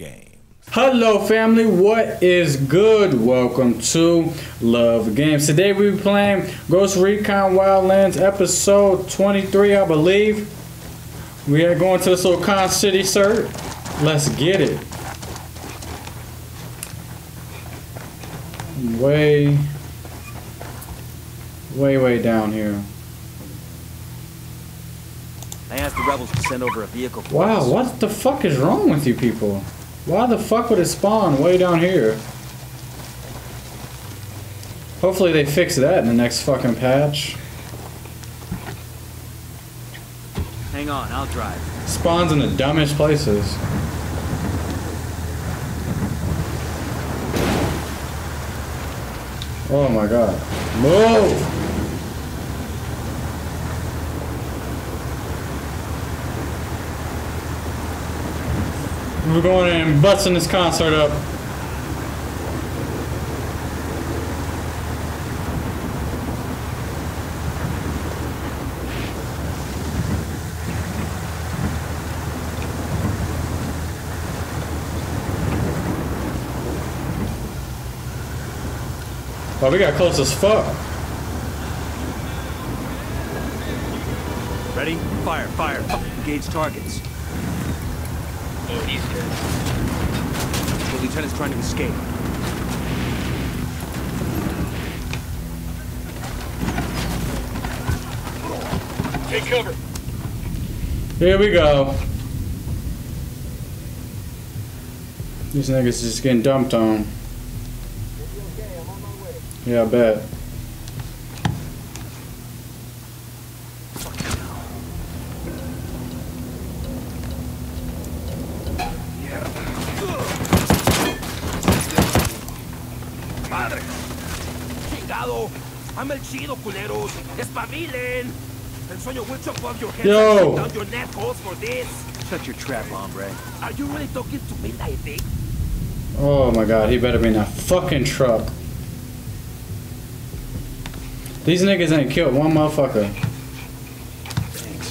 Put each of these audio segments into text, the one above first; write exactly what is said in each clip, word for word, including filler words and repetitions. games. Hello family, what is good? Welcome to Love Games. Today we'll be playing Ghost Recon Wildlands episode twenty-three, I believe. We are going to this little con city, sir. Let's get it. Way, way, way down here. I asked the rebels to send over a vehicle. For wow, us. What the fuck is wrong with you people? Why the fuck would it spawn way down here? Hopefully they fix that in the next fucking patch. Hang on, I'll drive. Spawns in the dumbest places. Oh my god. Move! We're going in and busting this concert up. Wow, we got close as fuck. Ready? Fire, fire. Engage targets. He's good. The lieutenant's trying to escape. Take cover. Here we go. These niggas just getting dumped on. Okay, I'm on my way. Yeah, I bet. I'm El Chido, culeros. Espabilen. El sueño will chop off your head and down your neck holes for this. Shut your trap, hombre. Are you really talking to me like this? Oh my god, he better be in a fucking truck. These niggas ain't killed one motherfucker. Thanks.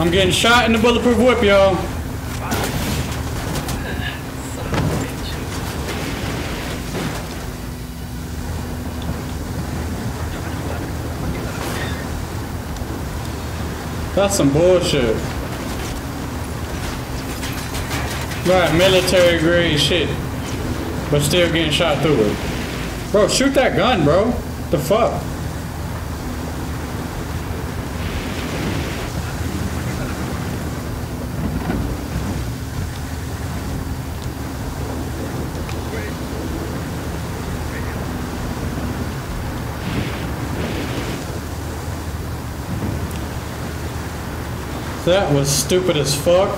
I'm getting shot in the bulletproof whip, y'all. That's some bullshit. Right, military grade shit. But still getting shot through it. Bro, shoot that gun, bro. The fuck? That was stupid as fuck.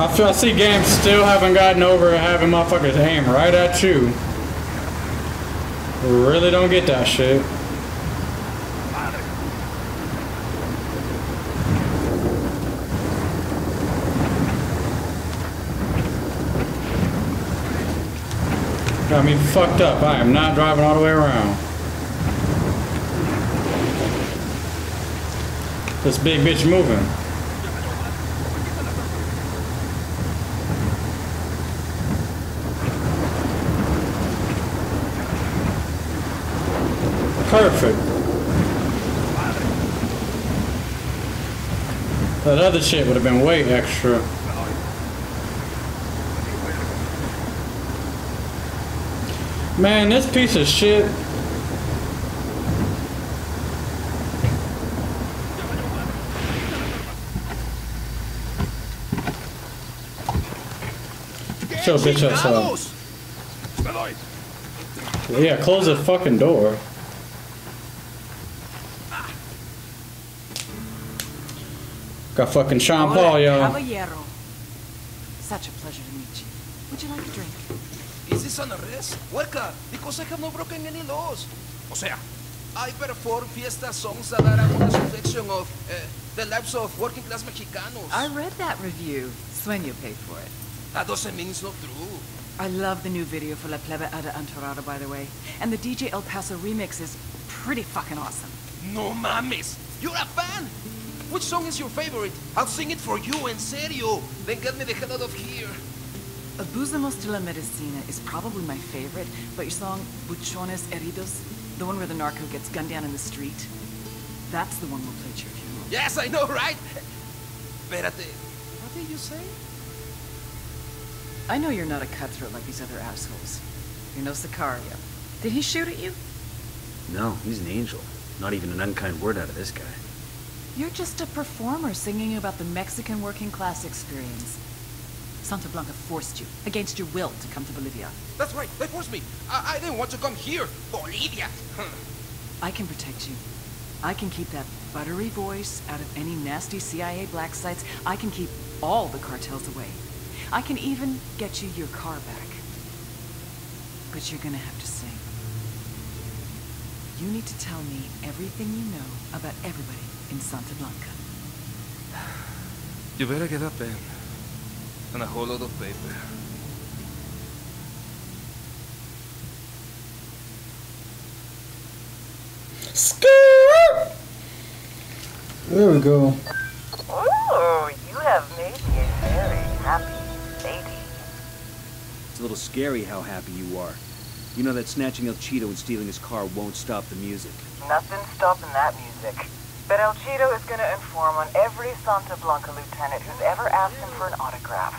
I feel I see games still haven't gotten over having motherfuckers aim right at you. Really don't get that shit. Got me fucked up. I am not driving all the way around. This big bitch moving. Perfect. That other shit would have been way extra. Man, this piece of shit. Show bitch outside. Yeah, close the fucking door. Got fucking Sean Paul, y'all. Such a pleasure to meet you. Would you like a drink? Is this an arrest? Welcome, because I have not broken any laws. O sea, I perform fiesta songs that are a reflection of uh, the lives of working class Mexicanos. I read that review. Sueño paid for it. That doesn't mean it's not true. I love the new video for La Plebe Ada Antorada, by the way. And the D J El Paso remix is pretty fucking awesome. No mames! You're a fan! Which song is your favorite? I'll sing it for you, en serio! Then get me the hell out of here! Abusamos de la Medicina is probably my favorite, but your song, Buchones Eridos, the one where the narco gets gunned down in the street, that's the one we'll play at your funeral. Yes, I know, right? Espérate. What did you say? I know you're not a cutthroat like these other assholes. You're no Sicario. Did he shoot at you? No, he's an angel. Not even an unkind word out of this guy. You're just a performer singing about the Mexican working class experience. Santa Blanca forced you, against your will, to come to Bolivia. That's right, they forced me. I, I didn't want to come here. Bolivia! I can protect you. I can keep that buttery voice out of any nasty C I A black sites. I can keep all the cartels away. I can even get you your car back. But you're gonna have to sing. You need to tell me everything you know about everybody in Santa Blanca. You better get a pen. And a whole lot of paper. There we go. Oh, you have made me a very happy lady. It's a little scary how happy you are. You know that snatching El Chido and stealing his car won't stop the music. Nothing's stopping that music. But El Chido is going to inform on every Santa Blanca lieutenant who's ever asked him for an autograph.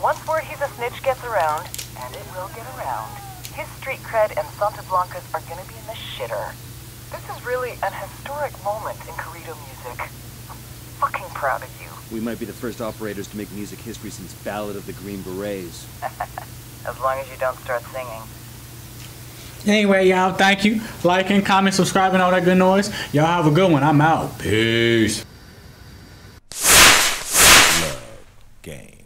Once word he's a snitch gets around, and it will get around, his street cred and Santa Blanca's are going to be in the shitter. This is really an historic moment in corrido music. I'm fucking proud of you. We might be the first operators to make music history since Ballad of the Green Berets. As long as you don't start singing. Anyway, y'all, thank you. Liking, comment, subscribing, all that good noise. Y'all have a good one. I'm out. Peace. Love game.